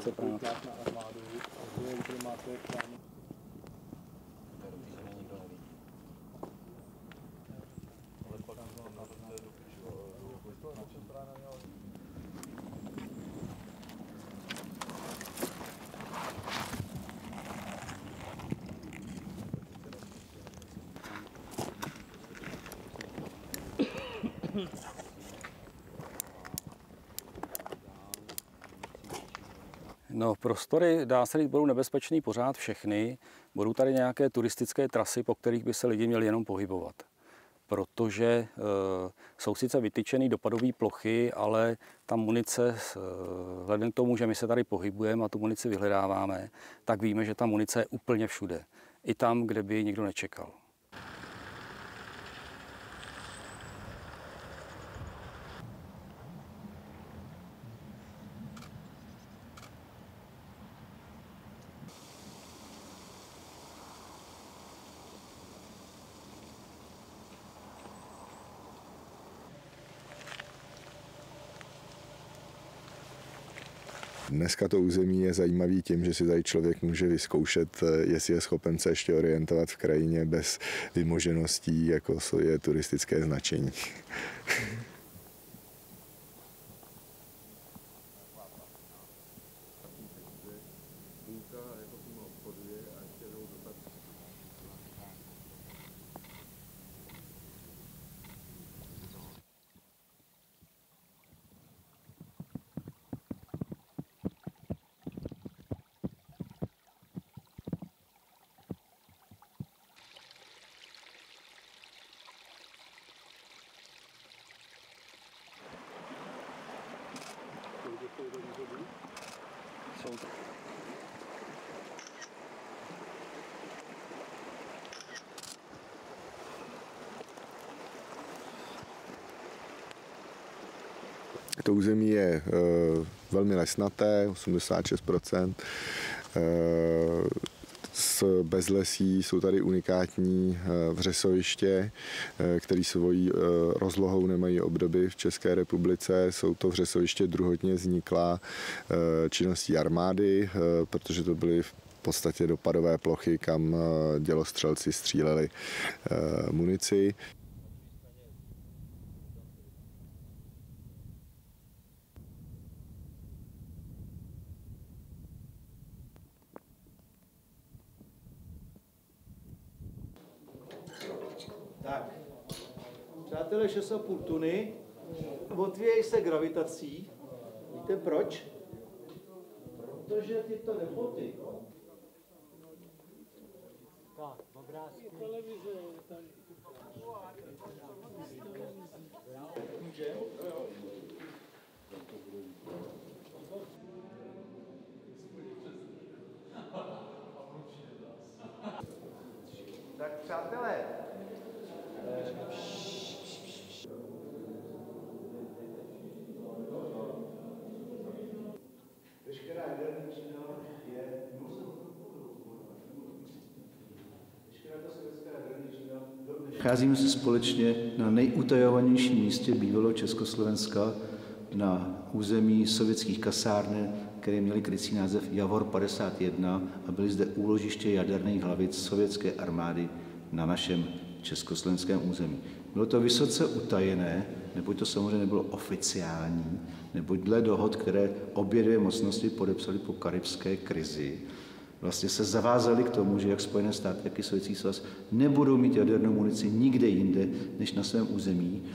chce brát. No, prostory, dá se říct, budou nebezpečný pořád všechny. Budou tady nějaké turistické trasy, po kterých by se lidi měli jenom pohybovat. Protože jsou sice vytyčené dopadové plochy, ale ta munice, vzhledem k tomu, že my se tady pohybujeme a tu munici vyhledáváme, tak víme, že ta munice je úplně všude. I tam, kde by ji nikdo nečekal. Dneska to území je zajímavé tím, že si tady člověk může vyzkoušet, jestli je schopen se ještě orientovat v krajině bez vymožeností, jako je turistické značení. To území je velmi lesnaté, 86%. S bezlesí jsou tady unikátní vřesoviště, které svojí rozlohou nemají obdoby v České republice. Jsou to vřesoviště druhotně vzniklá činností armády, protože to byly v podstatě dopadové plochy, kam dělostřelci stříleli munici. Tak, přátelé, 6,5 tuny, odvíjejí se gravitací. Víte proč? Protože tyto nepoty. Tak, obrázky. Televize je tady. Může? Jo. Tak, přátelé, veškerá věrničina je nůzem. Veškerá ta sovětská věrničina dobře. Cházíme se společně na nejutajovanějším místě bývalého Československa, na území sovětských kasáren, které měly krycí název Javor 51 a byly zde úložiště jaderných hlavic sovětské armády na našem československém území. Bylo to vysoce utajené, neboť to samozřejmě nebylo oficiální, neboť dle dohod, které obě dvě mocnosti podepsaly po karibské krizi, vlastně se zavázali k tomu, že jak Spojené státy, tak i Sovětský svaz nebudou mít jadernou munici nikde jinde než na svém území.